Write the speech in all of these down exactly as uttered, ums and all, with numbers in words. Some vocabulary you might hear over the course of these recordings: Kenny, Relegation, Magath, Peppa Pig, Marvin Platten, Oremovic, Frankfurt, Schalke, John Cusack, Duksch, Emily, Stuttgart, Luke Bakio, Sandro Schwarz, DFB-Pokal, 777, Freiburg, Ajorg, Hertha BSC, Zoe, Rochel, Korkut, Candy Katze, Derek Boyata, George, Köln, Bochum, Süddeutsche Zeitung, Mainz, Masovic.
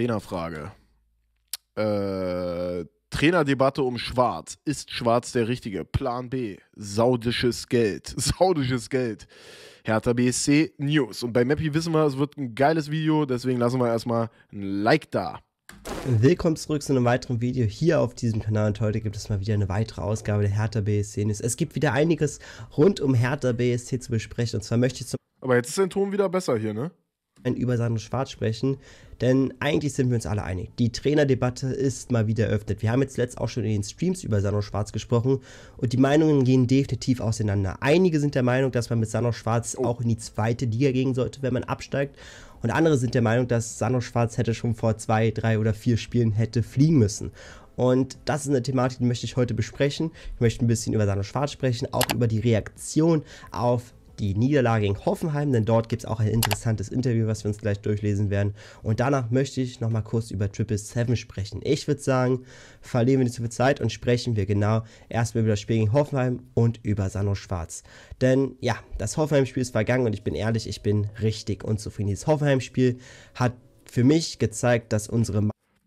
Trainerfrage. Äh, Trainerdebatte um Schwarz. Ist Schwarz der Richtige? Plan B. Saudisches Geld. Saudisches Geld. Hertha B S C News. Und bei Mappy wissen wir, es wird ein geiles Video, deswegen lassen wir erstmal ein Like da. Willkommen zurück zu einem weiteren Video hier auf diesem Kanal und heute gibt es mal wieder eine weitere Ausgabe der Hertha B S C News. Es gibt wieder einiges rund um Hertha B S C zu besprechen und zwar möchte ich zum... Aber jetzt ist der Ton wieder besser hier, ne? Über Sandro Schwarz sprechen, denn eigentlich sind wir uns alle einig. Die Trainerdebatte ist mal wieder eröffnet. Wir haben jetzt letztens auch schon in den Streams über Sandro Schwarz gesprochen und die Meinungen gehen definitiv auseinander. Einige sind der Meinung, dass man mit Sandro Schwarz oh. auch in die zweite Liga gehen sollte, wenn man absteigt. Und andere sind der Meinung, dass Sandro Schwarz hätte schon vor zwei, drei oder vier Spielen hätte fliegen müssen. Und das ist eine Thematik, die möchte ich heute besprechen. Ich möchte ein bisschen über Sandro Schwarz sprechen, auch über die Reaktion auf die Niederlage gegen Hoffenheim, denn dort gibt es auch ein interessantes Interview, was wir uns gleich durchlesen werden. Und danach möchte ich nochmal kurz über sieben sieben sieben sprechen. Ich würde sagen, verlieren wir nicht zu viel Zeit und sprechen wir genau erstmal über das Spiel gegen Hoffenheim und über Sandro Schwarz. Denn ja, das Hoffenheim-Spiel ist vergangen und ich bin ehrlich, ich bin richtig unzufrieden. Dieses Hoffenheim-Spiel hat für mich gezeigt, dass unsere...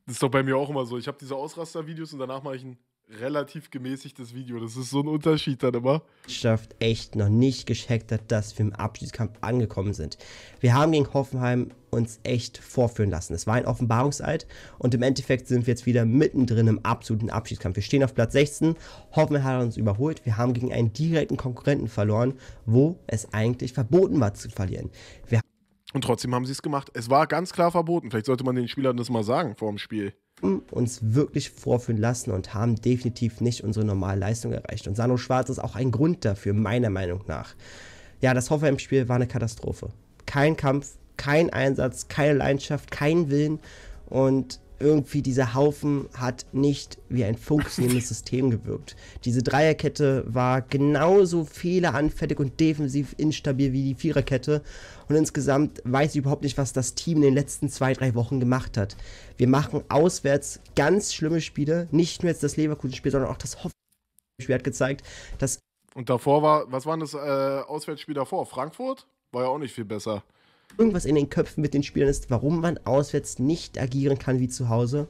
Das ist doch bei mir auch immer so. Ich habe diese Ausraster-Videos und danach mache ich ein... relativ gemäßigtes Video. Das ist so ein Unterschied dann immer. Mannschaft echt noch nicht gecheckt hat, dass wir im Abstiegskampf angekommen sind. Wir haben gegen Hoffenheim uns echt vorführen lassen. Es war ein Offenbarungseid und im Endeffekt sind wir jetzt wieder mittendrin im absoluten Abstiegskampf. Wir stehen auf Platz sechzehn, Hoffenheim hat uns überholt, wir haben gegen einen direkten Konkurrenten verloren, wo es eigentlich verboten war zu verlieren. Wir und trotzdem haben sie es gemacht. Es war ganz klar verboten. Vielleicht sollte man den Spielern das mal sagen vor dem Spiel. Uns wirklich vorführen lassen und haben definitiv nicht unsere normale Leistung erreicht. Und Sandro Schwarz ist auch ein Grund dafür, meiner Meinung nach. Ja, das Hoffenheim-Spiel war eine Katastrophe. Kein Kampf, kein Einsatz, keine Leidenschaft, kein Willen und irgendwie dieser Haufen hat nicht wie ein funktionierendes System gewirkt. Diese Dreierkette war genauso fehleranfällig und defensiv instabil wie die Viererkette und insgesamt weiß ich überhaupt nicht, was das Team in den letzten zwei, drei Wochen gemacht hat. Wir machen auswärts ganz schlimme Spiele, nicht nur jetzt das Leverkusen-Spiel, sondern auch das Hoffenheim-Spiel hat gezeigt, dass... Und davor war, was war das äh, Auswärtsspiel davor? Frankfurt? War ja auch nicht viel besser. Irgendwas in den Köpfen mit den Spielern ist, warum man auswärts nicht agieren kann wie zu Hause.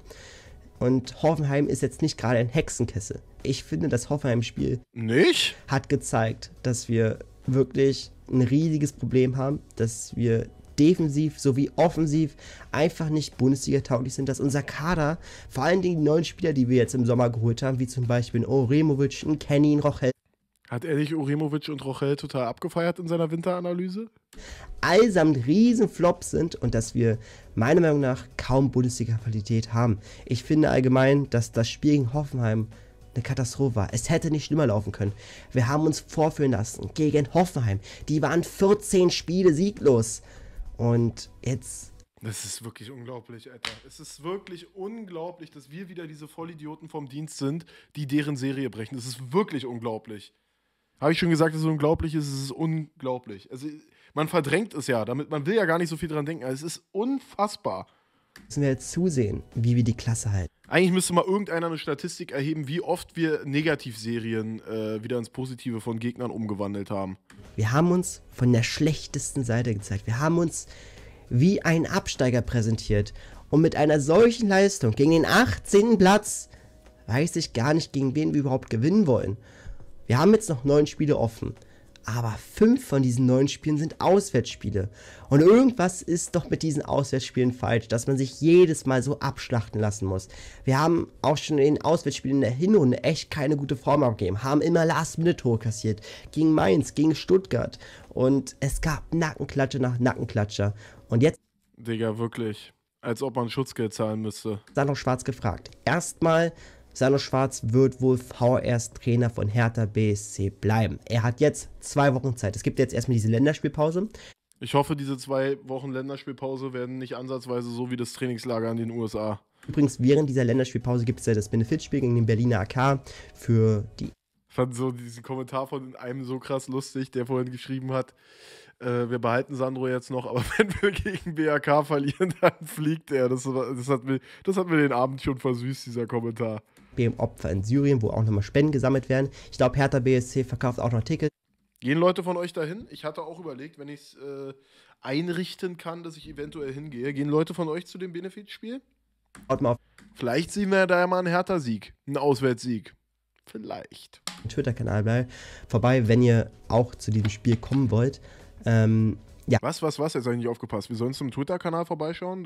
Und Hoffenheim ist jetzt nicht gerade ein Hexenkessel. Ich finde, das Hoffenheim-Spiel nicht hat gezeigt, dass wir wirklich ein riesiges Problem haben, dass wir defensiv sowie offensiv einfach nicht Bundesliga-tauglich sind, dass unser Kader, vor allen Dingen die neuen Spieler, die wir jetzt im Sommer geholt haben, wie zum Beispiel ein Oremovic, ein Kenny, ein Rochel. Hat er nicht Oremovic und Rochel total abgefeiert in seiner Winteranalyse? Allsamt Riesenflops sind und dass wir meiner Meinung nach kaum Bundesliga-Qualität haben. Ich finde allgemein, dass das Spiel gegen Hoffenheim eine Katastrophe war. Es hätte nicht schlimmer laufen können. Wir haben uns vorführen lassen gegen Hoffenheim. Die waren vierzehn Spiele sieglos. Und jetzt... Das ist wirklich unglaublich, Alter. Es ist wirklich unglaublich, dass wir wieder diese Vollidioten vom Dienst sind, die deren Serie brechen. Das ist wirklich unglaublich. Habe ich schon gesagt, dass es unglaublich ist? Es ist unglaublich. Also, man verdrängt es ja, damit man will ja gar nicht so viel dran denken. Also, es ist unfassbar. Müssen wir jetzt zusehen, wie wir die Klasse halten. Eigentlich müsste mal irgendeiner eine Statistik erheben, wie oft wir Negativserien äh, wieder ins Positive von Gegnern umgewandelt haben. Wir haben uns von der schlechtesten Seite gezeigt. Wir haben uns wie ein Absteiger präsentiert. Und mit einer solchen Leistung gegen den achtzehnten Platz weiß ich gar nicht, gegen wen wir überhaupt gewinnen wollen. Wir haben jetzt noch neun Spiele offen, aber fünf von diesen neun Spielen sind Auswärtsspiele. Und irgendwas ist doch mit diesen Auswärtsspielen falsch, dass man sich jedes Mal so abschlachten lassen muss. Wir haben auch schon in den Auswärtsspielen in der Hinrunde echt keine gute Form abgegeben, haben immer Last-Minute-Tore kassiert, gegen Mainz, gegen Stuttgart. Und es gab Nackenklatsche nach Nackenklatscher. Und jetzt... Digga, wirklich. Als ob man Schutzgeld zahlen müsste. Sandro Schwarz gefragt. Erstmal... Sandro Schwarz wird wohl vorerst Trainer von Hertha B S C bleiben. Er hat jetzt zwei Wochen Zeit. Es gibt jetzt erstmal diese Länderspielpause. Ich hoffe, diese zwei Wochen Länderspielpause werden nicht ansatzweise so wie das Trainingslager in den U S A. Übrigens, während dieser Länderspielpause gibt es ja das Benefitspiel gegen den Berliner A K für die... Ich fand so diesen Kommentar von einem so krass lustig, der vorhin geschrieben hat, äh, wir behalten Sandro jetzt noch, aber wenn wir gegen B A K verlieren, dann fliegt er. Das, das, hat mir, das hat mir den Abend schon versüßt, dieser Kommentar. Opfer in Syrien, wo auch nochmal Spenden gesammelt werden. Ich glaube, Hertha B S C verkauft auch noch Tickets. Gehen Leute von euch dahin? Ich hatte auch überlegt, wenn ich es äh, einrichten kann, dass ich eventuell hingehe. Gehen Leute von euch zu dem Benefitspiel? Haut mal auf. Vielleicht sehen wir da ja mal einen Hertha-Sieg, einen Auswärtssieg. Vielleicht. Twitter-Kanal vorbei, wenn ihr auch zu diesem Spiel kommen wollt. Ähm, ja. Was, was, was? Jetzt habe ich nicht aufgepasst. Wir sollen zum Twitter-Kanal vorbeischauen,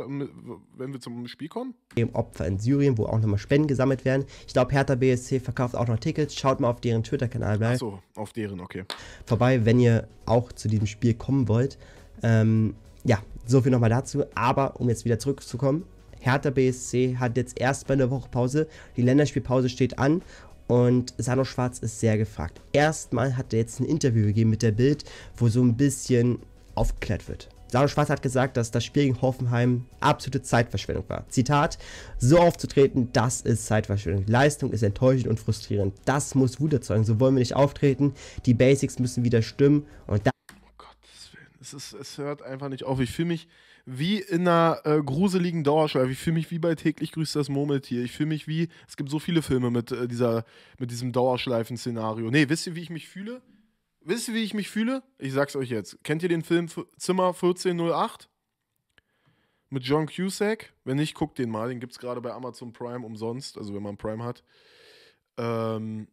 wenn wir zum Spiel kommen? Dem Opfer in Syrien, wo auch nochmal Spenden gesammelt werden. Ich glaube, Hertha B S C verkauft auch noch Tickets. Schaut mal auf deren Twitter-Kanal bei. Achso, auf deren, okay. Vorbei, wenn ihr auch zu diesem Spiel kommen wollt. Ähm, ja, so viel nochmal dazu. Aber um jetzt wieder zurückzukommen, Hertha B S C hat jetzt erstmal eine Woche Pause. Die Länderspielpause steht an. Und Sandro Schwarz ist sehr gefragt. Erstmal hat er jetzt ein Interview gegeben mit der Bild, wo so ein bisschen aufgeklärt wird. Sandro Schwarz hat gesagt, dass das Spiel gegen Hoffenheim absolute Zeitverschwendung war. Zitat, so aufzutreten, das ist Zeitverschwendung. Leistung ist enttäuschend und frustrierend. Das muss Wut erzeugen. So wollen wir nicht auftreten. Die Basics müssen wieder stimmen. Und da oh Gottes Willen, es, ist, es hört einfach nicht auf. Ich fühle mich wie in einer äh, gruseligen Dauerschleife. Ich fühle mich wie bei Täglich grüßt das Murmeltier. Ich fühle mich wie, es gibt so viele Filme mit, äh, dieser, mit diesem Dauerschleifen-Szenario. Nee, wisst ihr, wie ich mich fühle? Wisst ihr, wie ich mich fühle? Ich sag's euch jetzt. Kennt ihr den Film F Zimmer vierzehn null acht? Mit John Cusack? Wenn nicht, guckt den mal. Den gibt's gerade bei Amazon Prime umsonst, also wenn man Prime hat. Ähm,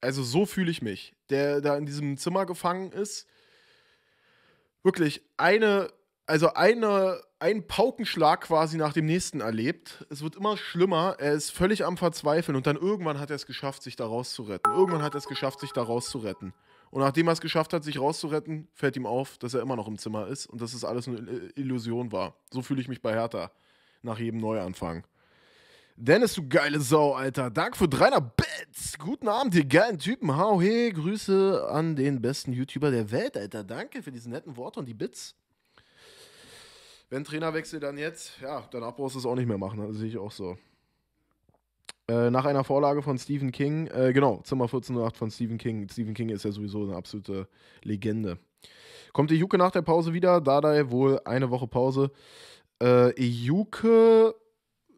also so fühle ich mich. Der da in diesem Zimmer gefangen ist. Wirklich eine... Also eine, ein Paukenschlag quasi nach dem nächsten erlebt. Es wird immer schlimmer. Er ist völlig am Verzweifeln. Und dann irgendwann hat er es geschafft, sich da rauszuretten. Irgendwann hat er es geschafft, sich da rauszuretten. Und nachdem er es geschafft hat, sich rauszuretten, fällt ihm auf, dass er immer noch im Zimmer ist. Und dass es alles eine Illusion war. So fühle ich mich bei Hertha. Nach jedem Neuanfang. Dennis, du geile Sau, Alter. Danke für dreihundert Bits. Guten Abend, ihr geilen Typen. Hau, hey, Grüße an den besten YouTuber der Welt, Alter. Danke für diese netten Worte und die Bits. Wenn Trainerwechsel dann jetzt, ja, danach brauchst du es auch nicht mehr machen, das sehe ich auch so. Äh, nach einer Vorlage von Stephen King, äh, genau, Zimmer vierzehn null acht von Stephen King. Stephen King ist ja sowieso eine absolute Legende. Kommt Ejuke nach der Pause wieder? Dardai wohl eine Woche Pause. Äh, Ejuke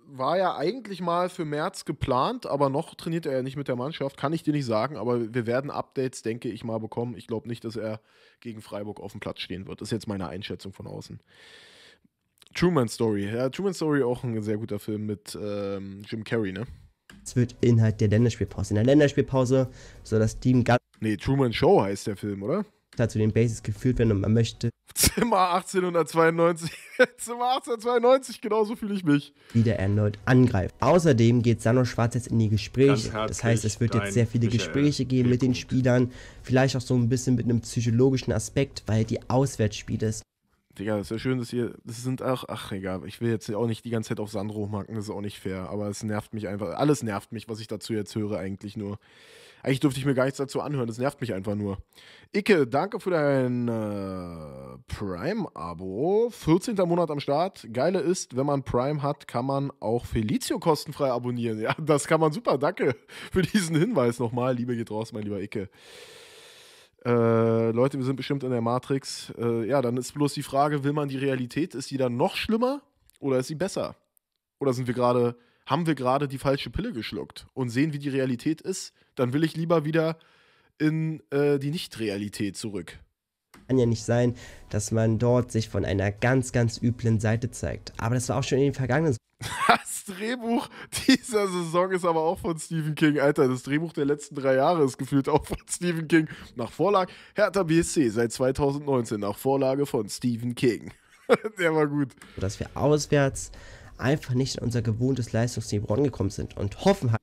war ja eigentlich mal für März geplant, aber noch trainiert er ja nicht mit der Mannschaft, kann ich dir nicht sagen, aber wir werden Updates, denke ich, mal bekommen. Ich glaube nicht, dass er gegen Freiburg auf dem Platz stehen wird. Das ist jetzt meine Einschätzung von außen. Truman Story. Ja, Truman Story auch ein sehr guter Film mit ähm, Jim Carrey, ne? Es wird Inhalt der Länderspielpause. In der Länderspielpause soll das Team ganz... Nee, Truman Show heißt der Film, oder? ...zu den Bases geführt werden und man möchte... Zimmer achtzehnhundertzweiundneunzig. Zimmer achtzehnhundertzweiundneunzig, genauso fühle ich mich. ...wieder erneut angreifen. Außerdem geht Sandro Schwarz jetzt in die Gespräche. Das heißt, es wird jetzt sehr viele Michael Gespräche geben mit den Spielern. Vielleicht auch so ein bisschen mit einem psychologischen Aspekt, weil die Auswärtsspiele ist. Digga, das ist ja schön, dass ihr, das sind auch, ach egal, ich will jetzt auch nicht die ganze Zeit auf Sandro hacken, das ist auch nicht fair, aber es nervt mich einfach, alles nervt mich, was ich dazu jetzt höre eigentlich nur. Eigentlich dürfte ich mir gar nichts dazu anhören, das nervt mich einfach nur. Icke, danke für dein äh, Prime-Abo, vierzehnten Monat am Start, geile ist, wenn man Prime hat, kann man auch Felicio kostenfrei abonnieren, ja, das kann man super, danke für diesen Hinweis nochmal, Liebe geht raus, mein lieber Icke. Äh, Leute, wir sind bestimmt in der Matrix. Äh, ja, dann ist bloß die Frage, will man die Realität, ist die dann noch schlimmer oder ist sie besser? Oder sind wir gerade, haben wir gerade die falsche Pille geschluckt und sehen, wie die Realität ist? Dann will ich lieber wieder in äh, die Nicht-Realität zurück. Kann ja nicht sein, dass man dort sich von einer ganz, ganz üblen Seite zeigt. Aber das war auch schon in den vergangenen... Das Drehbuch dieser Saison ist aber auch von Stephen King. Alter, das Drehbuch der letzten drei Jahre ist gefühlt auch von Stephen King. Nach Vorlage Hertha B S C seit zweitausendneunzehn, nach Vorlage von Stephen King. Der war gut. Dass wir auswärts einfach nicht in unser gewohntes Leistungsniveau angekommen sind und Hoffenheim...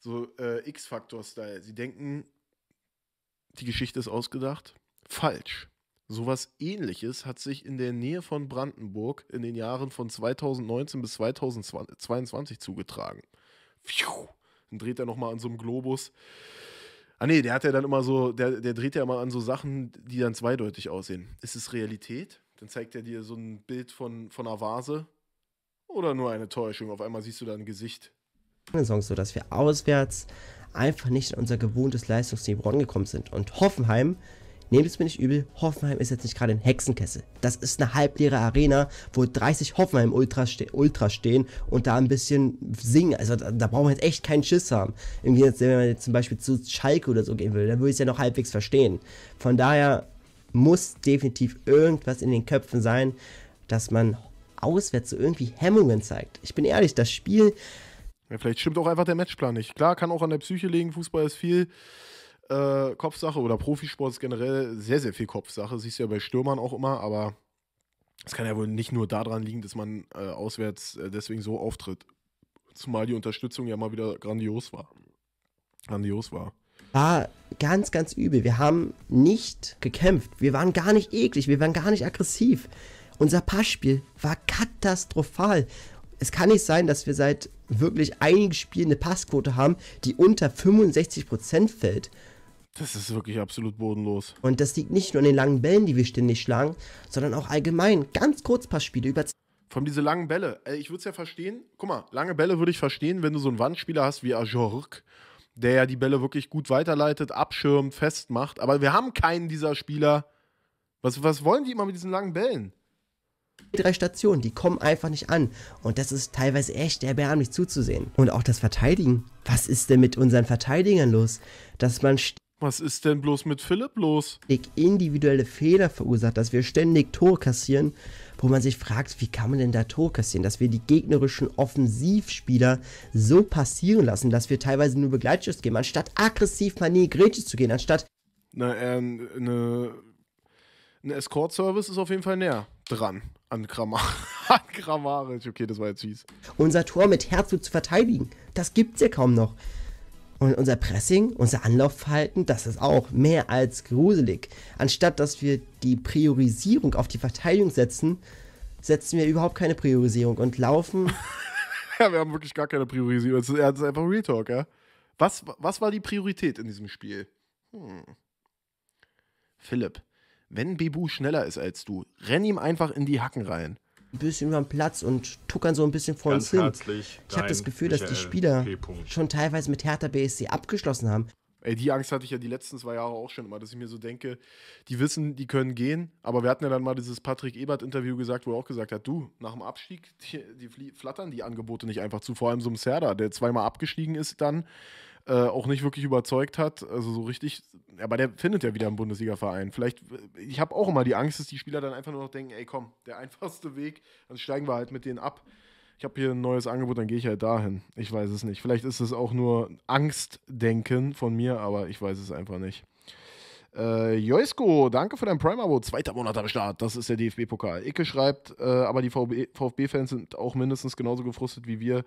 So äh, X-Factor-Style. Sie denken, die Geschichte ist ausgedacht. Falsch. Sowas Ähnliches hat sich in der Nähe von Brandenburg in den Jahren von zweitausendneunzehn bis zweitausendzweiundzwanzig zugetragen. Pfiuh. Dann dreht er nochmal an so einem Globus. Ah nee, der hat ja dann immer so, der, der dreht ja immer an so Sachen, die dann zweideutig aussehen. Ist es Realität? Dann zeigt er dir so ein Bild von, von einer Vase. Oder nur eine Täuschung? Auf einmal siehst du da ein Gesicht. So, dass wir auswärts einfach nicht in unser gewohntes Leistungsniveau angekommen sind. Und Hoffenheim... Nehmt es mir nicht übel, Hoffenheim ist jetzt nicht gerade ein Hexenkessel. Das ist eine halbleere Arena, wo dreißig Hoffenheim-Ultras ste Ultra stehen und da ein bisschen singen. Also da, da brauchen wir jetzt echt keinen Schiss haben. Irgendwie jetzt, wenn man jetzt zum Beispiel zu Schalke oder so gehen will, dann würde ich es ja noch halbwegs verstehen. Von daher muss definitiv irgendwas in den Köpfen sein, dass man auswärts so irgendwie Hemmungen zeigt. Ich bin ehrlich, das Spiel... Ja, vielleicht stimmt auch einfach der Matchplan nicht. Klar, kann auch an der Psyche liegen, Fußball ist viel äh, Kopfsache oder Profisport ist generell sehr, sehr viel Kopfsache. Siehst du ja bei Stürmern auch immer, aber es kann ja wohl nicht nur daran liegen, dass man äh, auswärts äh, deswegen so auftritt. Zumal die Unterstützung ja mal wieder grandios war. Grandios war. War ganz, ganz übel. Wir haben nicht gekämpft. Wir waren gar nicht eklig. Wir waren gar nicht aggressiv. Unser Passspiel war katastrophal. Es kann nicht sein, dass wir seit wirklich einigen Spielen eine Passquote haben, die unter fünfundsechzig Prozent fällt. Das ist wirklich absolut bodenlos. Und das liegt nicht nur an den langen Bällen, die wir ständig schlagen, sondern auch allgemein. Ganz Kurzpassspiele über... Von diese langen Bälle. Ich würde es ja verstehen. Guck mal, lange Bälle würde ich verstehen, wenn du so einen Wandspieler hast wie Ajorg, der ja die Bälle wirklich gut weiterleitet, abschirmt, festmacht. Aber wir haben keinen dieser Spieler. Was, was wollen die immer mit diesen langen Bällen? Die drei Stationen, die kommen einfach nicht an. Und das ist teilweise echt erbärmlich zuzusehen. Und auch das Verteidigen. Was ist denn mit unseren Verteidigern los? Dass man... Was ist denn bloß mit Philipp los? ...individuelle Fehler verursacht, dass wir ständig Tore kassieren, wo man sich fragt, wie kann man denn da Tore kassieren? Dass wir die gegnerischen Offensivspieler so passieren lassen, dass wir teilweise nur Begleitschüsse geben, anstatt aggressiv mal in die Grätsche zu gehen, anstatt... Na, äh, ne... Ein Escort-Service ist auf jeden Fall näher dran an Grammarisch. Okay, das war jetzt fies. Unser Tor mit Herzblut zu verteidigen, das gibt's ja kaum noch. Und unser Pressing, unser Anlaufverhalten, das ist auch mehr als gruselig. Anstatt, dass wir die Priorisierung auf die Verteidigung setzen, setzen wir überhaupt keine Priorisierung und laufen... Ja, wir haben wirklich gar keine Priorisierung. Das ist einfach Real Talk, ja? Was, was war die Priorität in diesem Spiel? Hm. Philipp, wenn Bebu schneller ist als du, renn ihm einfach in die Hacken rein. Ein bisschen über den Platz und tuckern so ein bisschen vor uns hin. Ich habe das Gefühl, Michael dass die Spieler schon teilweise mit Hertha B S C abgeschlossen haben. Ey, die Angst hatte ich ja die letzten zwei Jahre auch schon immer, dass ich mir so denke, die wissen, die können gehen, aber wir hatten ja dann mal dieses Patrick-Ebert-Interview gesagt, wo er auch gesagt hat, du, nach dem Abstieg, die, die flattern die Angebote nicht einfach zu, vor allem so einem Serdar, der zweimal abgestiegen ist dann, äh, auch nicht wirklich überzeugt hat, also so richtig, aber der findet ja wieder einen Bundesliga-Verein. Vielleicht, ich habe auch immer die Angst, dass die Spieler dann einfach nur noch denken, ey komm, der einfachste Weg, dann steigen wir halt mit denen ab. Ich habe hier ein neues Angebot, dann gehe ich halt dahin. Ich weiß es nicht. Vielleicht ist es auch nur Angstdenken von mir, aber ich weiß es einfach nicht. Äh, Joisko, danke für dein Prime-Abo. Zweiter Monat am Start. Das ist der D F B-Pokal. Icke schreibt, äh, aber die VfB-Fans sind auch mindestens genauso gefrustet wie wir.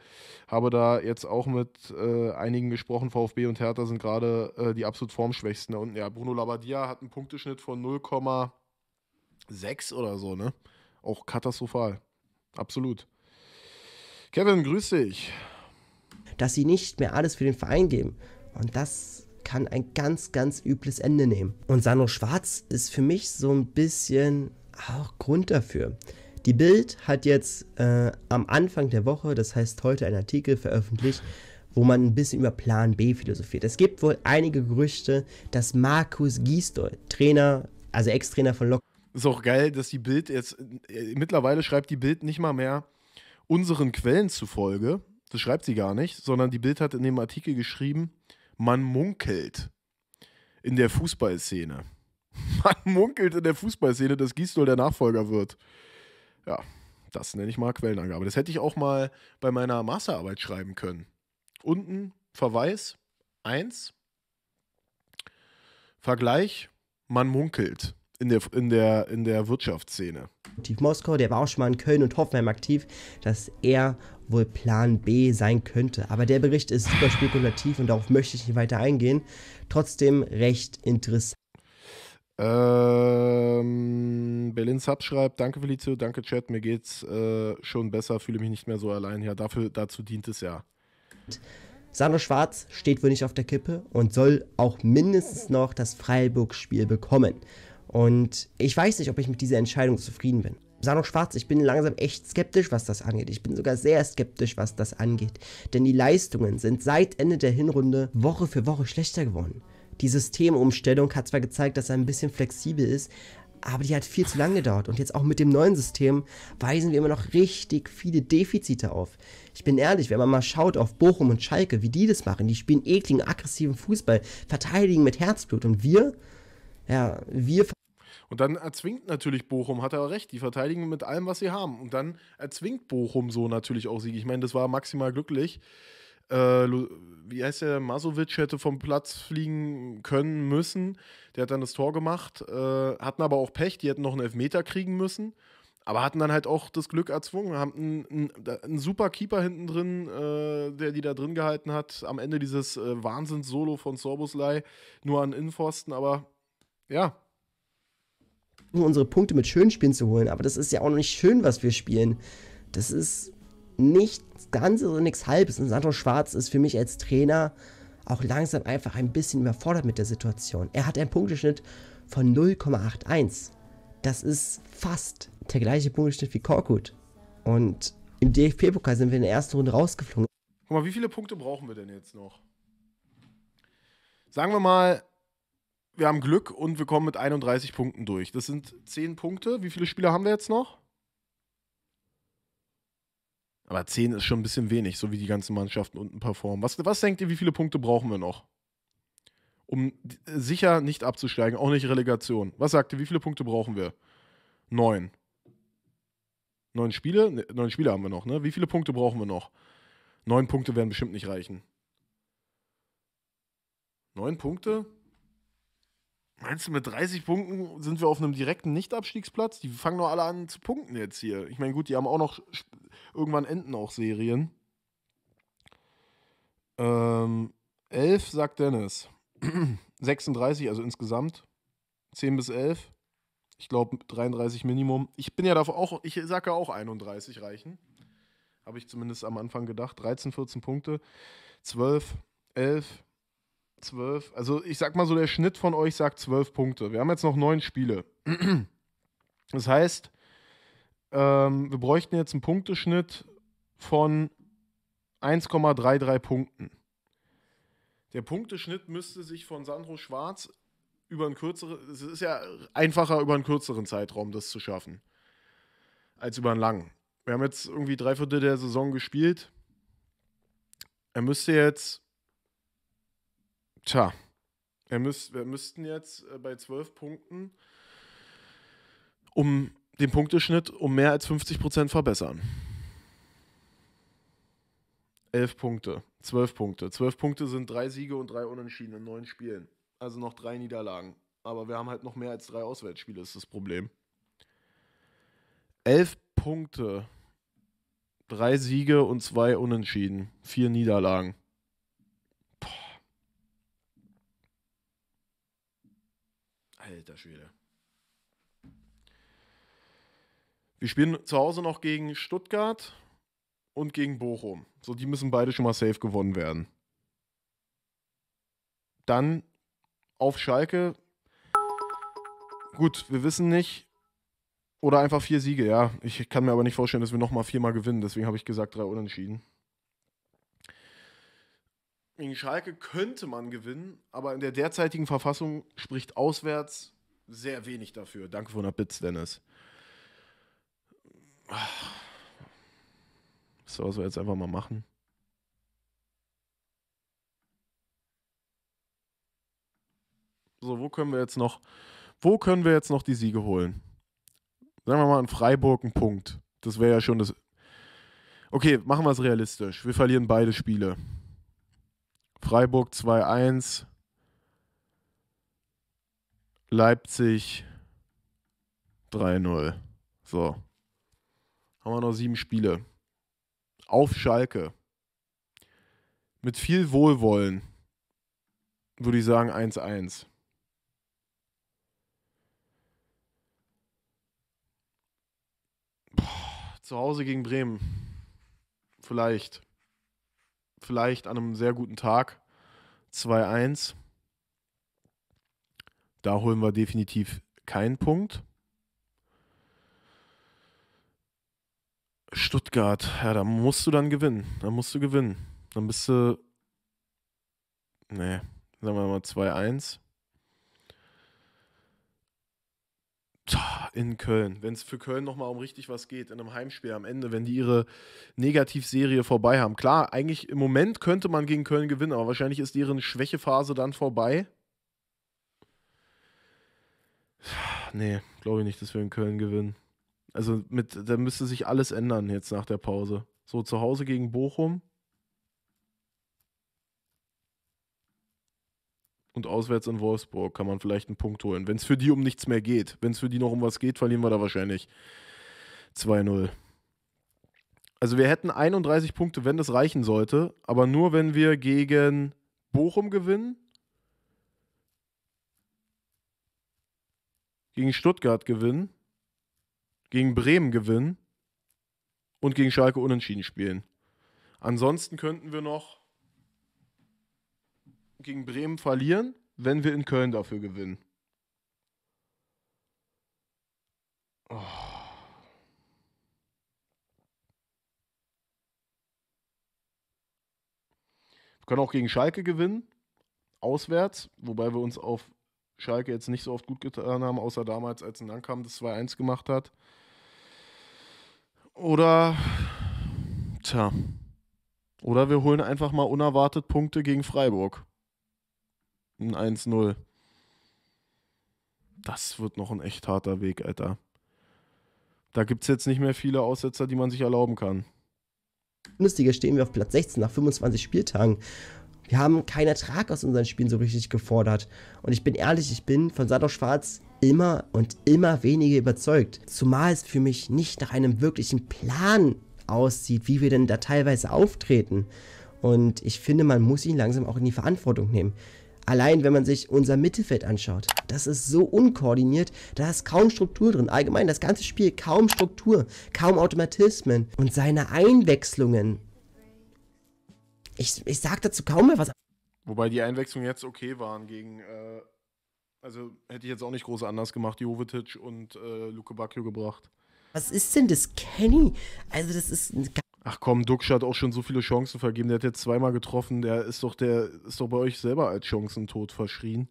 Habe da jetzt auch mit äh, einigen gesprochen. VfB und Hertha sind gerade äh, die absolut formschwächsten. Und ja, Bruno Labbadia hat einen Punkteschnitt von null Komma sechs oder so, ne? Auch katastrophal. Absolut. Kevin, grüß dich. Dass sie nicht mehr alles für den Verein geben. Und das kann ein ganz, ganz übles Ende nehmen. Und Sandro Schwarz ist für mich so ein bisschen auch Grund dafür. Die Bild hat jetzt äh, am Anfang der Woche, das heißt heute, einen Artikel veröffentlicht, wo man ein bisschen über Plan B philosophiert. Es gibt wohl einige Gerüchte, dass Markus Gisdol, Trainer, also Ex-Trainer von Lok... Ist auch geil, dass die Bild jetzt... Äh, mittlerweile schreibt die Bild nicht mal mehr unseren Quellen zufolge, das schreibt sie gar nicht, sondern die Bild hat in dem Artikel geschrieben, man munkelt in der Fußballszene. Man munkelt in der Fußballszene, dass Gisdol der Nachfolger wird. Ja, das nenne ich mal Quellenangabe. Das hätte ich auch mal bei meiner Masterarbeit schreiben können. Unten Verweis eins, Vergleich, man munkelt. In der, in, der, in der Wirtschaftsszene. Tief Moskau, der war auch schon mal in Köln und Hoffenheim aktiv, dass er wohl Plan B sein könnte. Aber der Bericht ist super spekulativ und darauf möchte ich nicht weiter eingehen. Trotzdem recht interessant. Ähm, Berlin Sub schreibt, danke Felicio, danke Chat, mir geht's äh, schon besser, fühle mich nicht mehr so allein. Ja, dafür, dazu dient es ja. Sandro Schwarz steht wohl nicht auf der Kippe und soll auch mindestens noch das Freiburg-Spiel bekommen. Und ich weiß nicht, ob ich mit dieser Entscheidung zufrieden bin. Sandro Schwarz, ich bin langsam echt skeptisch, was das angeht. Ich bin sogar sehr skeptisch, was das angeht. Denn die Leistungen sind seit Ende der Hinrunde Woche für Woche schlechter geworden. Die Systemumstellung hat zwar gezeigt, dass er ein bisschen flexibel ist, aber die hat viel zu lange gedauert. Und jetzt auch mit dem neuen System weisen wir immer noch richtig viele Defizite auf. Ich bin ehrlich, wenn man mal schaut auf Bochum und Schalke, wie die das machen. Die spielen ekligen, aggressiven Fußball, verteidigen mit Herzblut. Und wir... Ja, wir... Und dann erzwingt natürlich Bochum, hat er recht, die verteidigen mit allem, was sie haben. Und dann erzwingt Bochum so natürlich auch Siege. Ich meine, das war maximal glücklich. Äh, wie heißt der? Masovic hätte vom Platz fliegen können müssen. Der hat dann das Tor gemacht, äh, hatten aber auch Pech, die hätten noch einen Elfmeter kriegen müssen. Aber hatten dann halt auch das Glück erzwungen, haben einen, einen, einen super Keeper hinten drin, äh, der die da drin gehalten hat. Am Ende dieses äh, Wahnsinns-Solo von Sorbuslei, nur an Innenpfosten, aber ja. Nur unsere Punkte mit schönen Spielen zu holen, aber das ist ja auch noch nicht schön, was wir spielen. Das ist nichts Ganzes und nichts Halbes. Und Sandro Schwarz ist für mich als Trainer auch langsam einfach ein bisschen überfordert mit der Situation. Er hat einen Punkteschnitt von null Komma einundachtzig. Das ist fast der gleiche Punkteschnitt wie Korkut. Und im D F B-Pokal sind wir in der ersten Runde rausgeflogen. Guck mal, wie viele Punkte brauchen wir denn jetzt noch? Sagen wir mal, wir haben Glück und wir kommen mit einunddreißig Punkten durch. Das sind zehn Punkte. Wie viele Spieler haben wir jetzt noch? Aber zehn ist schon ein bisschen wenig, so wie die ganzen Mannschaften unten performen. Was, was denkt ihr, wie viele Punkte brauchen wir noch? Um sicher nicht abzusteigen, auch nicht Relegation. Was sagt ihr, wie viele Punkte brauchen wir? Neun. Neun Spiele? Ne, neun Spiele haben wir noch, ne? Wie viele Punkte brauchen wir noch? Neun Punkte werden bestimmt nicht reichen. Neun Punkte? Meinst du, mit dreißig Punkten sind wir auf einem direkten Nicht-Abstiegsplatz? Die fangen doch alle an zu punkten jetzt hier. Ich meine, gut, die haben auch noch, irgendwann enden auch Serien. Ähm, elf, sagt Dennis. sechsunddreißig, also insgesamt. zehn bis elf. Ich glaube, dreiunddreißig Minimum. Ich bin ja davon auch, ich sage ja auch einunddreißig reichen. Habe ich zumindest am Anfang gedacht. dreizehn, vierzehn Punkte. zwölf, elf, zwölf. Also ich sag mal so, der Schnitt von euch sagt zwölf Punkte. Wir haben jetzt noch neun Spiele. Das heißt, ähm, wir bräuchten jetzt einen Punkteschnitt von eins Komma dreiunddreißig Punkten. Der Punkteschnitt müsste sich von Sandro Schwarz über einen kürzeren, es ist ja einfacher, über einen kürzeren Zeitraum das zu schaffen, als über einen langen. Wir haben jetzt irgendwie drei Viertel der Saison gespielt. Er müsste jetzt, tja, er müsst, wir müssten jetzt bei zwölf Punkten um den Punkteschnitt um mehr als fünfzig Prozent verbessern. elf Punkte, zwölf Punkte. zwölf Punkte sind drei Siege und drei Unentschieden in neun Spielen. Also noch drei Niederlagen. Aber wir haben halt noch mehr als drei Auswärtsspiele, ist das Problem. elf Punkte, drei Siege und zwei Unentschieden, vier Niederlagen. Boah. Alter Schwede. Wir spielen zu Hause noch gegen Stuttgart und gegen Bochum. So, die müssen beide schon mal safe gewonnen werden. Dann auf Schalke. Gut, wir wissen nicht. Oder einfach vier Siege, ja. Ich kann mir aber nicht vorstellen, dass wir nochmal viermal gewinnen. Deswegen habe ich gesagt, drei Unentschieden. Gegen Schalke könnte man gewinnen, aber in der derzeitigen Verfassung spricht auswärts sehr wenig dafür. Danke für hundert Bits, Dennis. Ach. So, was wir jetzt einfach mal machen. So, wo können wir jetzt noch, wo können wir jetzt noch die Siege holen? Sagen wir mal in Freiburg einen Punkt. Das wäre ja schon das. Okay, machen wir es realistisch. Wir verlieren beide Spiele. Freiburg zwei eins. Leipzig drei null. So. Haben wir noch sieben Spiele. Auf Schalke. Mit viel Wohlwollen würde ich sagen eins eins. Zu Hause gegen Bremen. Vielleicht. Vielleicht an einem sehr guten Tag. zwei eins. Da holen wir definitiv keinen Punkt. Stuttgart, ja, da musst du dann gewinnen. Da musst du gewinnen. Dann bist du, ne, sagen wir mal zwei eins. In Köln. Wenn es für Köln nochmal um richtig was geht, in einem Heimspiel am Ende, wenn die ihre Negativserie vorbei haben. Klar, eigentlich im Moment könnte man gegen Köln gewinnen, aber wahrscheinlich ist deren Schwächephase dann vorbei. nee, glaube ich nicht, dass wir in Köln gewinnen. Also mit, da müsste sich alles ändern jetzt nach der Pause. So, zu Hause gegen Bochum und auswärts in Wolfsburg kann man vielleicht einen Punkt holen. Wenn es für die um nichts mehr geht, wenn es für die noch um was geht, verlieren wir da wahrscheinlich zwei null. Also wir hätten einunddreißig Punkte, wenn das reichen sollte, aber nur wenn wir gegen Bochum gewinnen, gegen Stuttgart gewinnen, gegen Bremen gewinnen und gegen Schalke unentschieden spielen. Ansonsten könnten wir noch gegen Bremen verlieren, wenn wir in Köln dafür gewinnen. Oh. Wir können auch gegen Schalke gewinnen, auswärts, wobei wir uns auf Schalke jetzt nicht so oft gut getan haben, außer damals, als ein Lankamp das zwei eins gemacht hat. Oder, tja, oder wir holen einfach mal unerwartet Punkte gegen Freiburg. Ein eins null. Das wird noch ein echt harter Weg, Alter. Da gibt es jetzt nicht mehr viele Aussetzer, die man sich erlauben kann. Bundesliga stehen wir auf Platz sechzehn nach fünfundzwanzig Spieltagen. Wir haben keinen Ertrag aus unseren Spielen so richtig gefordert. Und ich bin ehrlich, ich bin von Sandro Schwarz immer und immer weniger überzeugt. Zumal es für mich nicht nach einem wirklichen Plan aussieht, wie wir denn da teilweise auftreten. Und ich finde, man muss ihn langsam auch in die Verantwortung nehmen. Allein, wenn man sich unser Mittelfeld anschaut, das ist so unkoordiniert, da ist kaum Struktur drin. Allgemein, das ganze Spiel, kaum Struktur, kaum Automatismen und seine Einwechslungen. Ich, ich sag dazu kaum mehr was. Wobei die Einwechslungen jetzt okay waren gegen, äh, also hätte ich jetzt auch nicht groß anders gemacht, Jovetic und äh, Luke Bakio gebracht. Was ist denn das, Kenny? Also das ist... Ach komm, Duksch hat auch schon so viele Chancen vergeben, der hat jetzt zweimal getroffen, der ist doch, der ist doch bei euch selber als Chancentod verschrien.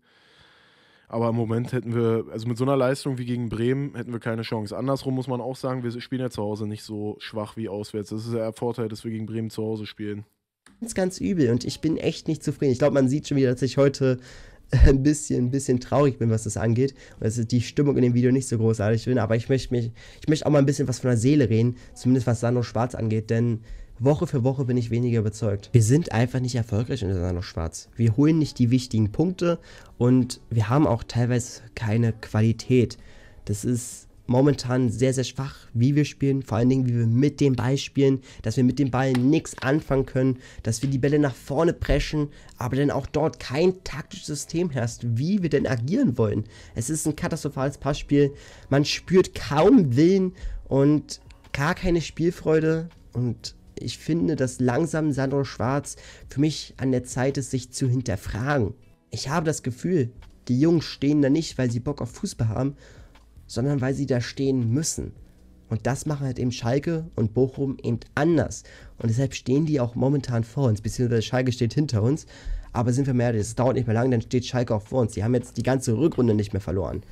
Aber im Moment hätten wir, also mit so einer Leistung wie gegen Bremen, hätten wir keine Chance. Andersrum muss man auch sagen, wir spielen ja zu Hause nicht so schwach wie auswärts. Das ist ja der Vorteil, dass wir gegen Bremen zu Hause spielen. Ganz, ganz übel und ich bin echt nicht zufrieden. Ich glaube, man sieht schon wieder, dass ich heute ein bisschen, ein bisschen traurig bin, was das angeht. Und dass die Stimmung in dem Video nicht so großartig bin. Aber ich möchte mich, ich möchte auch mal ein bisschen was von der Seele reden. Zumindest was Sandro Schwarz angeht, denn Woche für Woche bin ich weniger überzeugt. Wir sind einfach nicht erfolgreich unter Sandro Schwarz. Wir holen nicht die wichtigen Punkte und wir haben auch teilweise keine Qualität. Das ist momentan sehr, sehr schwach, wie wir spielen, vor allen Dingen, wie wir mit dem Ball spielen, dass wir mit dem Ball nichts anfangen können, dass wir die Bälle nach vorne preschen, aber dann auch dort kein taktisches System herrscht, wie wir denn agieren wollen. Es ist ein katastrophales Passspiel, man spürt kaum Willen und gar keine Spielfreude und ich finde, dass langsam Sandro Schwarz für mich an der Zeit ist, sich zu hinterfragen. Ich habe das Gefühl, die Jungs stehen da nicht, weil sie Bock auf Fußball haben, sondern weil sie da stehen müssen. Und das machen halt eben Schalke und Bochum eben anders. Und deshalb stehen die auch momentan vor uns, beziehungsweise Schalke steht hinter uns. Aber sind wir mehr, das dauert nicht mehr lange, dann steht Schalke auch vor uns. Die haben jetzt die ganze Rückrunde nicht mehr verloren.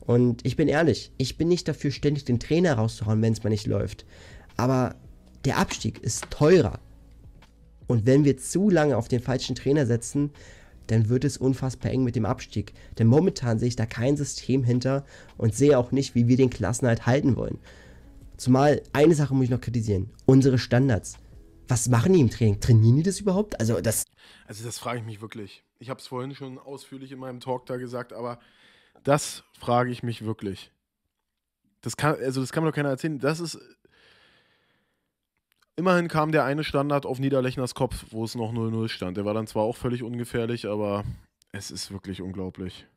Und ich bin ehrlich, ich bin nicht dafür, ständig den Trainer rauszuhauen, wenn es mal nicht läuft. Aber der Abstieg ist teurer. Und wenn wir zu lange auf den falschen Trainer setzen, dann wird es unfassbar eng mit dem Abstieg. Denn momentan sehe ich da kein System hinter und sehe auch nicht, wie wir den Klassenerhalt halten wollen. Zumal, eine Sache muss ich noch kritisieren, unsere Standards. Was machen die im Training? Trainieren die das überhaupt? Also das, also das frage ich mich wirklich. Ich habe es vorhin schon ausführlich in meinem Talk da gesagt, aber das frage ich mich wirklich. Das kann, also das kann mir doch keiner erzählen. Das ist... Immerhin kam der eine Standard auf Niederlechners Kopf, wo es noch null null stand. Der war dann zwar auch völlig ungefährlich, aber es ist wirklich unglaublich.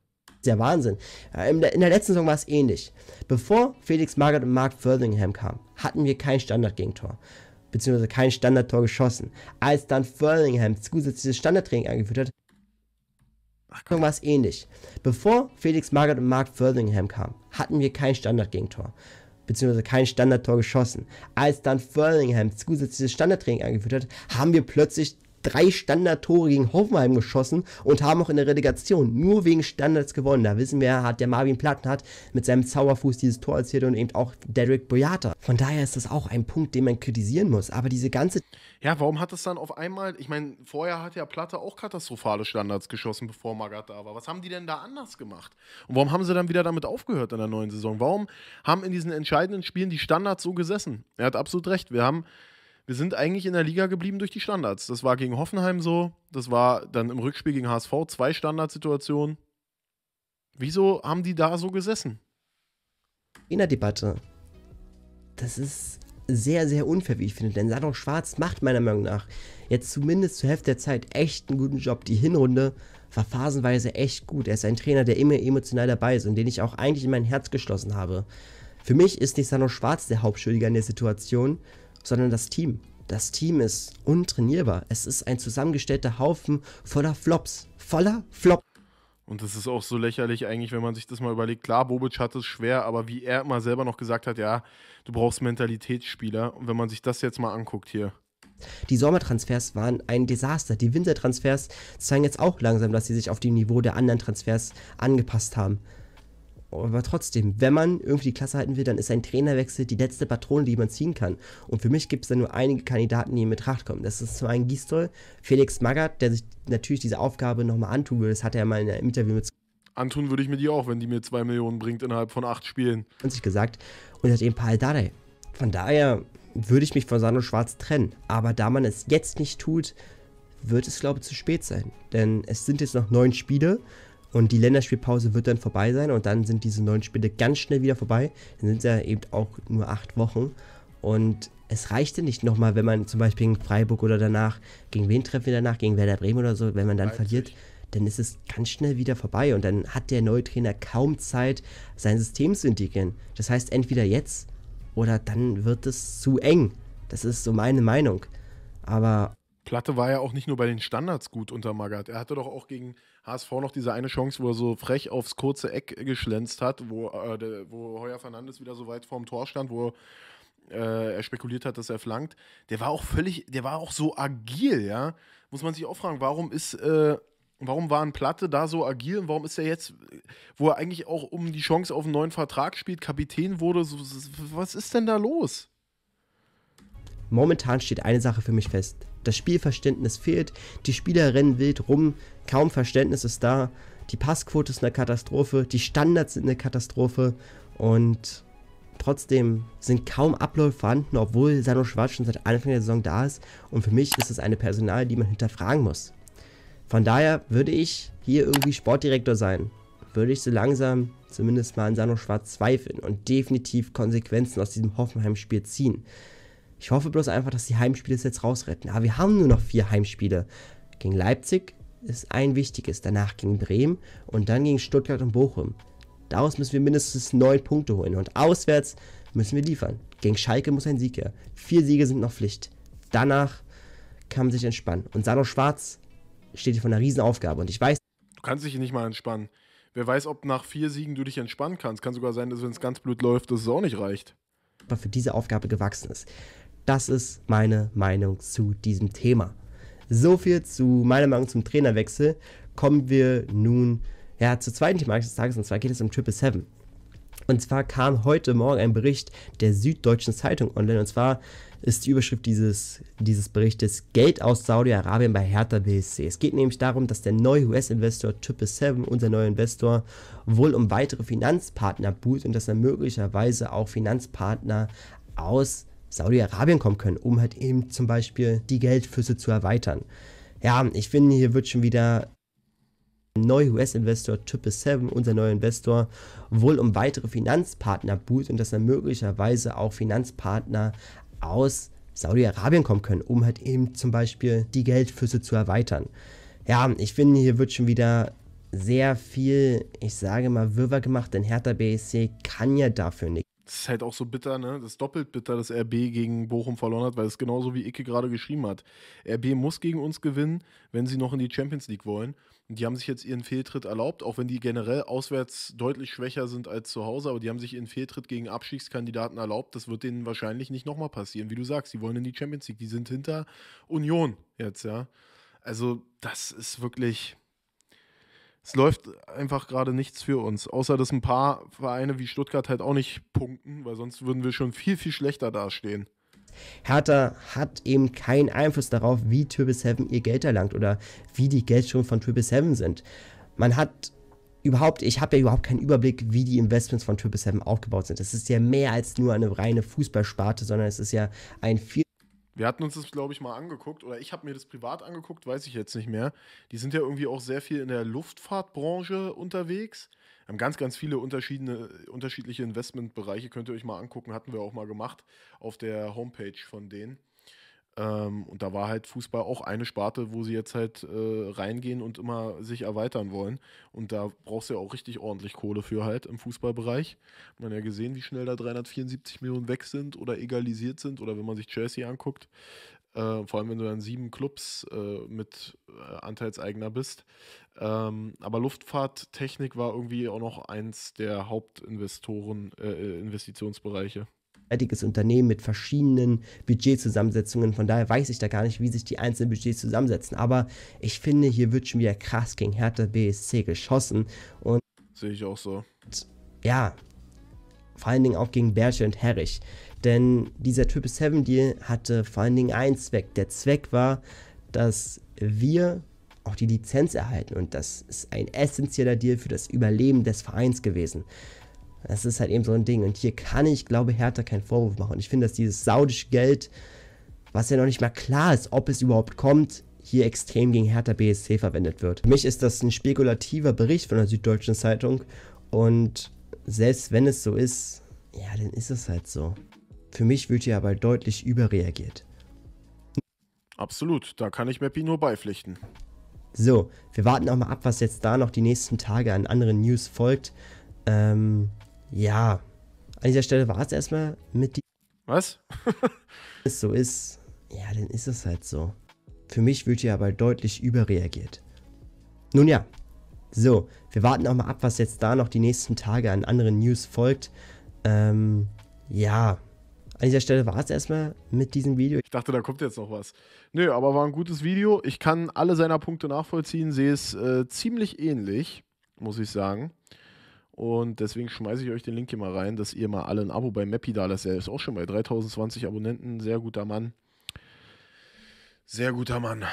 Der Wahnsinn. In der letzten Saison war es ähnlich. Bevor Felix Magath und Mark Furlingham kamen, hatten wir kein Standardgegentor, beziehungsweise kein Standardtor geschossen. Als dann Furlingham zusätzliches Standardtraining eingeführt hat, war es ähnlich. Bevor Felix Magath und Mark Furlingham kamen, hatten wir kein Standardgegentor, beziehungsweise kein Standardtor geschossen. Als dann Furlingham zusätzliches Standardtraining eingeführt hat, haben wir plötzlich drei Standardtore gegen Hoffenheim geschossen und haben auch in der Relegation nur wegen Standards gewonnen. Da wissen wir, hat der Marvin Platten hat mit seinem Zauberfuß dieses Tor erzielt und eben auch Derek Boyata. Von daher ist das auch ein Punkt, den man kritisieren muss. Aber diese ganze... Ja, warum hat es dann auf einmal... Ich meine, vorher hat ja Platte auch katastrophale Standards geschossen, bevor Magath da war. Was haben die denn da anders gemacht? Und warum haben sie dann wieder damit aufgehört in der neuen Saison? Warum haben in diesen entscheidenden Spielen die Standards so gesessen? Er hat absolut recht. Wir haben... Wir sind eigentlich in der Liga geblieben durch die Standards. Das war gegen Hoffenheim so, das war dann im Rückspiel gegen H S V, zwei Standardsituationen. Wieso haben die da so gesessen? In der Debatte. Das ist sehr, sehr unfair, wie ich finde. Denn Sandro Schwarz macht meiner Meinung nach jetzt zumindest zur Hälfte der Zeit echt einen guten Job. Die Hinrunde war phasenweise echt gut. Er ist ein Trainer, der immer emotional dabei ist und den ich auch eigentlich in mein Herz geschlossen habe. Für mich ist nicht Sandro Schwarz der Hauptschuldige in der Situation, sondern das Team. Das Team ist untrainierbar. Es ist ein zusammengestellter Haufen voller Flops. Voller Flops. Und das ist auch so lächerlich eigentlich, wenn man sich das mal überlegt. Klar, Bobic hat es schwer, aber wie er immer selber noch gesagt hat, ja, du brauchst Mentalitätsspieler. Und wenn man sich das jetzt mal anguckt hier. Die Sommertransfers waren ein Desaster. Die Wintertransfers zeigen jetzt auch langsam, dass sie sich auf dem Niveau der anderen Transfers angepasst haben. Aber trotzdem, wenn man irgendwie die Klasse halten will, dann ist ein Trainerwechsel die letzte Patrone, die man ziehen kann. Und für mich gibt es dann nur einige Kandidaten, die in Betracht kommen. Das ist zum einen Gisdol, Felix Magath, der sich natürlich diese Aufgabe nochmal antun würde. Das hat er mal in einem Interview mit... Antun würde ich mir die auch, wenn die mir zwei Millionen bringt innerhalb von acht Spielen. Und sich gesagt. Und er hat eben Paul Dardai. Von daher würde ich mich von Sandro Schwarz trennen. Aber da man es jetzt nicht tut, wird es, glaube ich, zu spät sein. Denn es sind jetzt noch neun Spiele. Und die Länderspielpause wird dann vorbei sein und dann sind diese neuen Spiele ganz schnell wieder vorbei. Dann sind es ja eben auch nur acht Wochen. Und es reichte nicht nochmal, wenn man zum Beispiel gegen Freiburg oder danach, gegen wen treffen wir danach, gegen Werder Bremen oder so, wenn man dann Leipzig verliert, dann ist es ganz schnell wieder vorbei. Und dann hat der neue Trainer kaum Zeit, sein System zu integrieren. Das heißt, entweder jetzt oder dann wird es zu eng. Das ist so meine Meinung. Aber... Platte war ja auch nicht nur bei den Standards gut unter Magath. Er hatte doch auch gegen H S V noch diese eine Chance, wo er so frech aufs kurze Eck geschlänzt hat, wo, äh, de, wo Heuer Fernandes wieder so weit vorm Tor stand, wo äh, er spekuliert hat, dass er flankt. Der war auch völlig, der war auch so agil, ja. Muss man sich auch fragen, warum ist, äh, warum war ein Platte da so agil und warum ist er jetzt, wo er eigentlich auch um die Chance auf einen neuen Vertrag spielt, Kapitän wurde, so, was ist denn da los? Momentan steht eine Sache für mich fest. Das Spielverständnis fehlt, die Spieler rennen wild rum, kaum Verständnis ist da, die Passquote ist eine Katastrophe, die Standards sind eine Katastrophe und trotzdem sind kaum Abläufe vorhanden, obwohl Sandro Schwarz schon seit Anfang der Saison da ist und für mich ist es eine Personalie, die man hinterfragen muss. Von daher würde ich hier irgendwie Sportdirektor sein, würde ich so langsam zumindest mal an Sandro Schwarz zweifeln und definitiv Konsequenzen aus diesem Hoffenheim-Spiel ziehen. Ich hoffe bloß einfach, dass die Heimspiele es jetzt rausretten. Aber wir haben nur noch vier Heimspiele. Gegen Leipzig ist ein wichtiges, danach gegen Bremen und dann gegen Stuttgart und Bochum. Daraus müssen wir mindestens neun Punkte holen und auswärts müssen wir liefern. Gegen Schalke muss ein Sieg her. Vier Siege sind noch Pflicht. Danach kann man sich entspannen. Und Sandro Schwarz steht hier vor einer Riesenaufgabe und ich weiß... Du kannst dich nicht mal entspannen. Wer weiß, ob nach vier Siegen du dich entspannen kannst. Kann sogar sein, dass wenn es ganz blöd läuft, dass es auch nicht reicht. Aber für diese Aufgabe gewachsen ist. Das ist meine Meinung zu diesem Thema. So viel zu meiner Meinung zum Trainerwechsel. Kommen wir nun ja, zur zweiten Thematik des Tages und zwar geht es um sieben sieben sieben. Und zwar kam heute Morgen ein Bericht der Süddeutschen Zeitung online und zwar ist die Überschrift dieses, dieses Berichtes Geld aus Saudi-Arabien bei Hertha B S C. Es geht nämlich darum, dass der neue U S-Investor sieben sieben sieben, unser neuer Investor, wohl um weitere Finanzpartner buhlt und dass er möglicherweise auch Finanzpartner aus Saudi-Arabien kommen können, um halt eben zum Beispiel die Geldflüsse zu erweitern. Ja, ich finde, hier wird schon wieder ein neuer U S-Investor, sieben sieben sieben, unser neuer Investor, wohl um weitere Finanzpartner buhlt und dass dann möglicherweise auch Finanzpartner aus Saudi-Arabien kommen können, um halt eben zum Beispiel die Geldflüsse zu erweitern. Ja, ich finde, hier wird schon wieder sehr viel, ich sage mal, Wirrwarr gemacht, denn Hertha B S C kann ja dafür nichts. Das ist halt auch so bitter, ne? Das ist doppelt bitter, dass R B gegen Bochum verloren hat, weil es genauso wie Icke gerade geschrieben hat. R B muss gegen uns gewinnen, wenn sie noch in die Champions League wollen. Und die haben sich jetzt ihren Fehltritt erlaubt, auch wenn die generell auswärts deutlich schwächer sind als zu Hause, aber die haben sich ihren Fehltritt gegen Abstiegskandidaten erlaubt. Das wird denen wahrscheinlich nicht nochmal passieren. Wie du sagst, die wollen in die Champions League. Die sind hinter Union jetzt, ja. Also das ist wirklich... Es läuft einfach gerade nichts für uns, außer dass ein paar Vereine wie Stuttgart halt auch nicht punkten, weil sonst würden wir schon viel, viel schlechter dastehen. Hertha hat eben keinen Einfluss darauf, wie sieben sieben sieben ihr Geld erlangt oder wie die Geldströme von sieben sieben sieben sind. Man hat überhaupt, ich habe ja überhaupt keinen Überblick, wie die Investments von sieben sieben sieben aufgebaut sind. Das ist ja mehr als nur eine reine Fußballsparte, sondern es ist ja ein viel... Wir hatten uns das, glaube ich, mal angeguckt, oder ich habe mir das privat angeguckt, weiß ich jetzt nicht mehr. Die sind ja irgendwie auch sehr viel in der Luftfahrtbranche unterwegs, haben ganz, ganz viele unterschiedliche Investmentbereiche, könnt ihr euch mal angucken, hatten wir auch mal gemacht auf der Homepage von denen. Ähm, und da war halt Fußball auch eine Sparte, wo sie jetzt halt äh, reingehen und immer sich erweitern wollen. Und da brauchst du ja auch richtig ordentlich Kohle für halt im Fußballbereich. Man hat ja gesehen, wie schnell da dreihundertvierundsiebzig Millionen weg sind oder egalisiert sind. Oder wenn man sich Chelsea anguckt, äh, vor allem wenn du dann sieben Clubs äh, mit äh, Anteilseigner bist. Ähm, aber Luftfahrttechnik war irgendwie auch noch eins der Hauptinvestoren, äh, Investitionsbereiche. Unternehmen mit verschiedenen Budgetzusammensetzungen, von daher weiß ich da gar nicht, wie sich die einzelnen Budgets zusammensetzen, aber ich finde, hier wird schon wieder krass gegen Hertha B S C geschossen und sehe ich auch so. Ja, vor allen Dingen auch gegen Berger und Herrich, denn dieser sieben sieben sieben Deal hatte vor allen Dingen einen Zweck. Der Zweck war, dass wir auch die Lizenz erhalten und das ist ein essentieller Deal für das Überleben des Vereins gewesen. Das ist halt eben so ein Ding. Und hier kann ich, glaube ich, Hertha keinen Vorwurf machen. Und ich finde, dass dieses saudische Geld, was ja noch nicht mal klar ist, ob es überhaupt kommt, hier extrem gegen Hertha B S C verwendet wird. Für mich ist das ein spekulativer Bericht von der Süddeutschen Zeitung. Und selbst wenn es so ist, ja, dann ist es halt so. Für mich wird hier aber deutlich überreagiert. Absolut, da kann ich Meppi nur beipflichten. So, wir warten auch mal ab, was jetzt da noch die nächsten Tage an anderen News folgt. Ähm... Ja, an dieser Stelle war es erstmal mit die... Was? Wenn es so ist, ja, dann ist es halt so. Für mich wird hier aber deutlich überreagiert. Nun ja, so, wir warten auch mal ab, was jetzt da noch die nächsten Tage an anderen News folgt. Ähm, ja, an dieser Stelle war es erstmal mit diesem Video. Ich dachte, da kommt jetzt noch was. Nö, aber war ein gutes Video. Ich kann alle seiner Punkte nachvollziehen, sehe es äh, ziemlich ähnlich, muss ich sagen. Und deswegen schmeiße ich euch den Link hier mal rein, dass ihr mal alle ein Abo bei Meppi da lasst. Er ist auch schon bei dreitausendzwanzig Abonnenten. Sehr guter Mann. Sehr guter Mann.